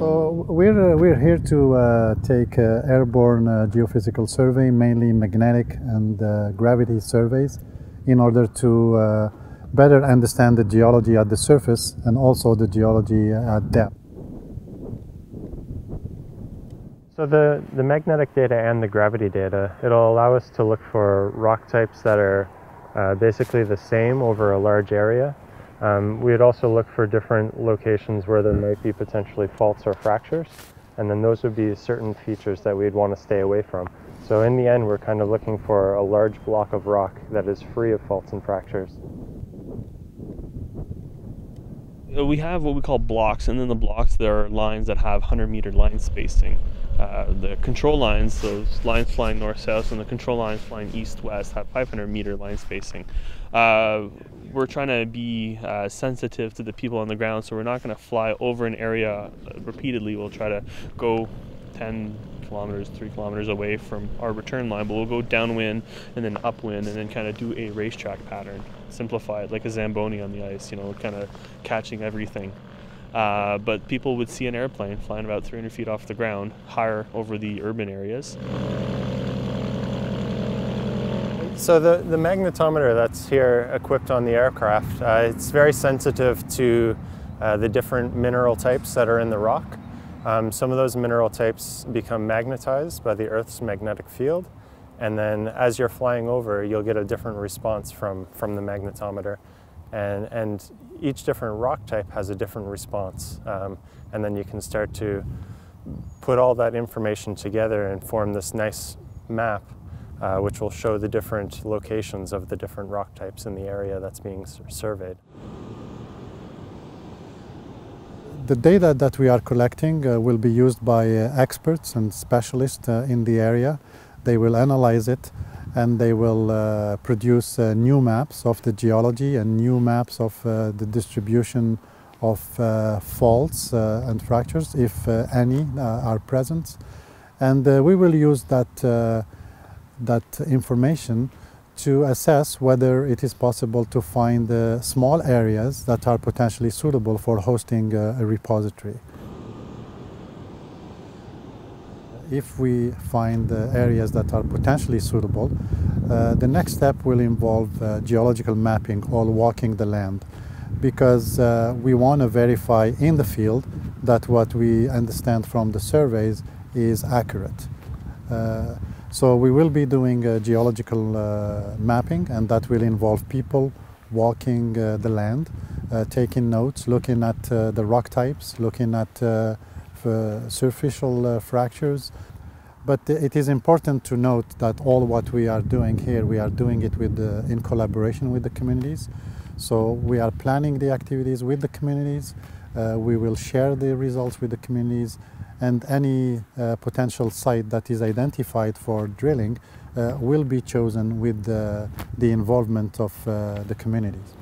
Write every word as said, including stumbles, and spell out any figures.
So we're, uh, we're here to uh, take uh, airborne uh, geophysical survey, mainly magnetic and uh, gravity surveys, in order to uh, better understand the geology at the surface and also the geology at depth. So the, the magnetic data and the gravity data, it'll allow us to look for rock types that are uh, basically the same over a large area. Um, we'd also look for different locations where there might be potentially faults or fractures, and then those would be certain features that we'd want to stay away from. So in the end, we're kind of looking for a large block of rock that is free of faults and fractures. We have what we call blocks, and then the blocks, there are lines that have one hundred meter line spacing. Uh, the control lines, those lines flying north-south, and the control lines flying east-west have five hundred meter line spacing. Uh, we're trying to be uh, sensitive to the people on the ground, so we're not going to fly over an area repeatedly. We'll try to go ten kilometers, three kilometers away from our return line, but we'll go downwind and then upwind and then kind of do a racetrack pattern, simplified, like a Zamboni on the ice, you know, kind of catching everything. Uh, but people would see an airplane flying about three hundred feet off the ground, higher over the urban areas. So the, the magnetometer that's here equipped on the aircraft, uh, it's very sensitive to uh, the different mineral types that are in the rock. Um, some of those mineral types become magnetized by the Earth's magnetic field, and then as you're flying over, you'll get a different response from, from the magnetometer. And, and each different rock type has a different response, um, and then you can start to put all that information together and form this nice map, uh, which will show the different locations of the different rock types in the area that's being surveyed. The data that we are collecting uh, will be used by uh, experts and specialists uh, in the area. They will analyze it, and they will uh, produce uh, new maps of the geology and new maps of uh, the distribution of uh, faults uh, and fractures, if uh, any uh, are present. And uh, we will use that, uh, that information to assess whether it is possible to find uh, small areas that are potentially suitable for hosting uh, a repository. If we find uh, areas that are potentially suitable, uh, the next step will involve uh, geological mapping or walking the land, because uh, we want to verify in the field that what we understand from the surveys is accurate. Uh, so we will be doing uh, geological uh, mapping, and that will involve people walking uh, the land, uh, taking notes, looking at uh, the rock types, looking at uh, Uh, superficial uh, fractures. But it is important to note that all what we are doing here, we are doing it with the, in collaboration with the communities. So we are planning the activities with the communities, uh, we will share the results with the communities, and any uh, potential site that is identified for drilling uh, will be chosen with uh, the involvement of uh, the communities.